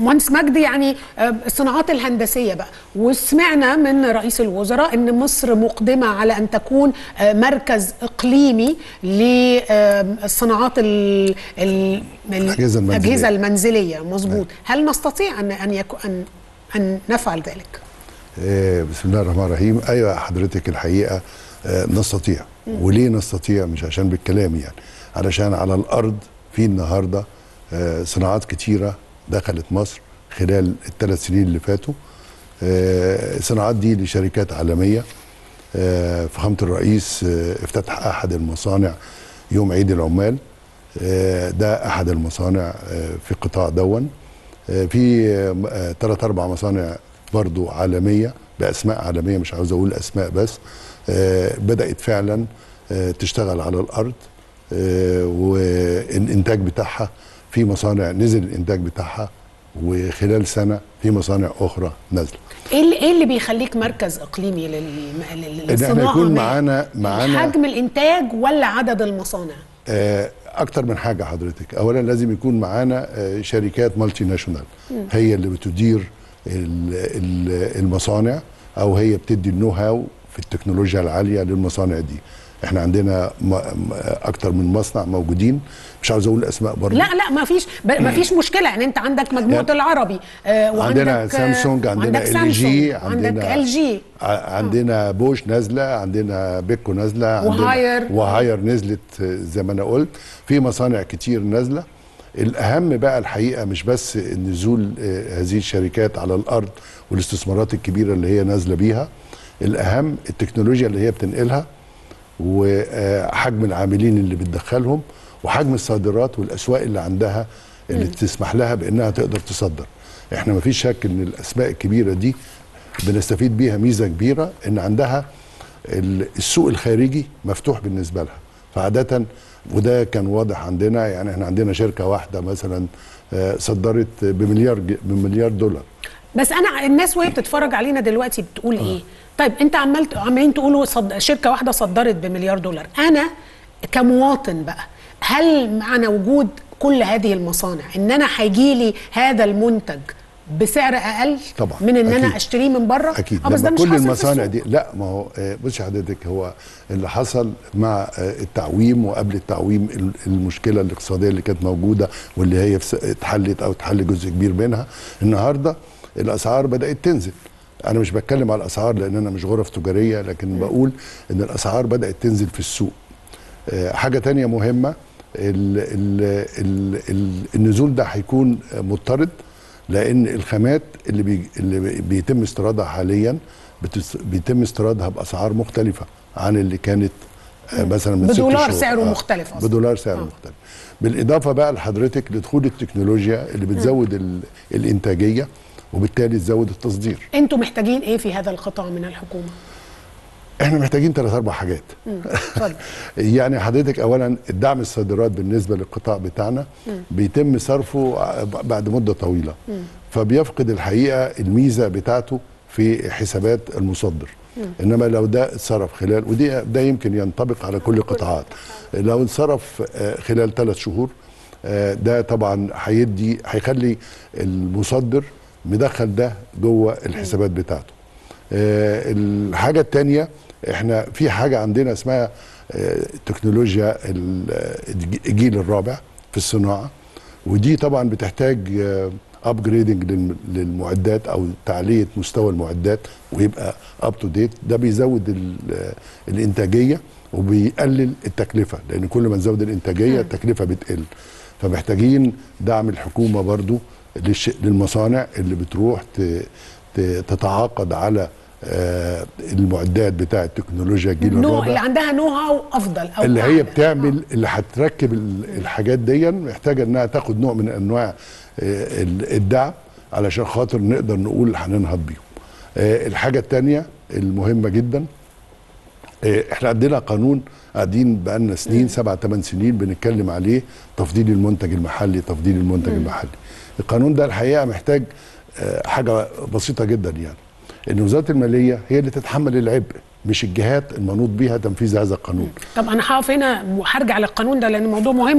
مهندس مجدي، يعني الصناعات الهندسيه بقى، وسمعنا من رئيس الوزراء ان مصر مقدمه على ان تكون مركز اقليمي للصناعات الاجهزه المنزليه. مظبوط. هل نستطيع ان نفعل ذلك؟ بسم الله الرحمن الرحيم. ايوه حضرتك، الحقيقه نستطيع. وليه نستطيع؟ مش عشان بالكلام يعني، علشان على الارض في النهارده صناعات كتيره دخلت مصر خلال ال3 سنين اللي فاتوا. الصناعات دي لشركات عالمية. فخامة الرئيس افتتح أحد المصانع يوم عيد العمال. ده أحد المصانع في قطاع دون. في 3-4 مصانع برضو عالمية بأسماء عالمية، مش عاوز أقول أسماء، بس بدأت فعلا تشتغل على الأرض. والإنتاج بتاعها في مصانع نزل الانتاج بتاعها، وخلال سنه في مصانع اخرى نازله. ايه اللي بيخليك مركز اقليمي للصناعه؟ ان احنا يكون معانا حجم الانتاج ولا عدد المصانع؟ اكتر من حاجه حضرتك. اولا لازم يكون معانا شركات مالتي ناشونال، هي اللي بتدير المصانع، او هي بتدي النو هاو في التكنولوجيا العاليه للمصانع دي. احنا عندنا اكتر من مصنع موجودين، مش عاوز اقول اسماء برضه. لا ما فيش مشكله. يعني انت عندك مجموعه يعني العربي، وعندنا سامسونج، عندنا LG، عندك LG، عندنا بوش نازله، عندنا بيكو نازله، عندنا وهاير نزلت زي ما انا قلت. في مصانع كتير نازله. الاهم بقى الحقيقه مش بس نزول هذه الشركات على الارض والاستثمارات الكبيره اللي هي نازله بيها، الاهم التكنولوجيا اللي هي بتنقلها، وحجم العاملين اللي بتدخلهم، وحجم الصادرات، والاسواق اللي عندها اللي تسمح لها بانها تقدر تصدر. احنا ما فيش شك ان الاسماء الكبيره دي بنستفيد بيها ميزه كبيره، ان عندها السوق الخارجي مفتوح بالنسبه لها فعاده. وده كان واضح عندنا. يعني احنا عندنا شركه واحده مثلا صدرت بمليار دولار. بس انا الناس وهي بتتفرج علينا دلوقتي بتقول ايه؟ طيب انت عمالين تقولوا شركه واحده صدرت ب$1 مليار. انا كمواطن بقى، هل معنى وجود كل هذه المصانع ان انا هيجيلي هذا المنتج بسعر اقل طبعا من ان أكيد. انا اشتريه من بره؟ اكيد. بس ده مش كل المصانع دي. لا، ما هو بص حضرتك، هو اللي حصل مع التعويم وقبل التعويم المشكله الاقتصاديه اللي كانت موجوده، واللي هي اتحلت او اتحل جزء كبير منها. النهارده الاسعار بدات تنزل. انا مش بتكلم على الاسعار لان انا مش غرف تجاريه، لكن بقول ان الاسعار بدات تنزل في السوق. حاجه تانية مهمه، النزول ده هيكون مضطرد، لان الخامات اللي بيتم استيرادها حاليا بيتم استيرادها باسعار مختلفه عن اللي كانت مثلا من 6 شهور. بدولار سعره مختلف اصلا. بدولار سعره مختلف. بالاضافه بقى لحضرتك لدخول التكنولوجيا اللي بتزود الانتاجيه، وبالتالي تزود التصدير. انتوا محتاجين ايه في هذا القطاع من الحكومه؟ احنا محتاجين 3-4 حاجات. يعني حضرتك، اولا الدعم الصادرات بالنسبه للقطاع بتاعنا بيتم صرفه بعد مده طويله، فبيفقد الحقيقه الميزه بتاعته في حسابات المصدر. انما لو ده اتصرف خلال، ودي ده يمكن ينطبق على كل القطاعات، لو اتصرف خلال 3 شهور، ده طبعا هيخلي المصدر مدخل ده جوه الحسابات بتاعته. الحاجه الثانيه، احنا في حاجه عندنا اسمها تكنولوجيا الجيل الرابع في الصناعه، ودي طبعا بتحتاج ابجريدنج للمعدات او تعليه مستوى المعدات، ويبقى اب تو ديت. ده بيزود الانتاجيه وبيقلل التكلفه، لان كل ما نزود الانتاجيه التكلفه بتقل. فمحتاجين دعم الحكومه برضو للمصانع اللي بتروح تتعاقد على المعدات بتاعه التكنولوجيا الجيل الرابع، اللي عندها نو هاو افضل، او اللي هي بتعمل اللي هتركب الحاجات دي، محتاجه انها تاخد نوع من انواع الدعم علشان خاطر نقدر نقول هننهض بيهم. الحاجه الثانيه المهمه جدا، احنا عندنا قانون قاعدين بقالنا سنين 7-8 سنين بنتكلم عليه، تفضيل المنتج المحلي، تفضيل المنتج المحلي. القانون ده الحقيقه محتاج حاجه بسيطه جدا، يعني ان وزاره الماليه هي اللي تتحمل العبء، مش الجهات المنوط بيها تنفيذ هذا القانون. طب انا هقف هنا وهرجع للقانون ده لان الموضوع مهم.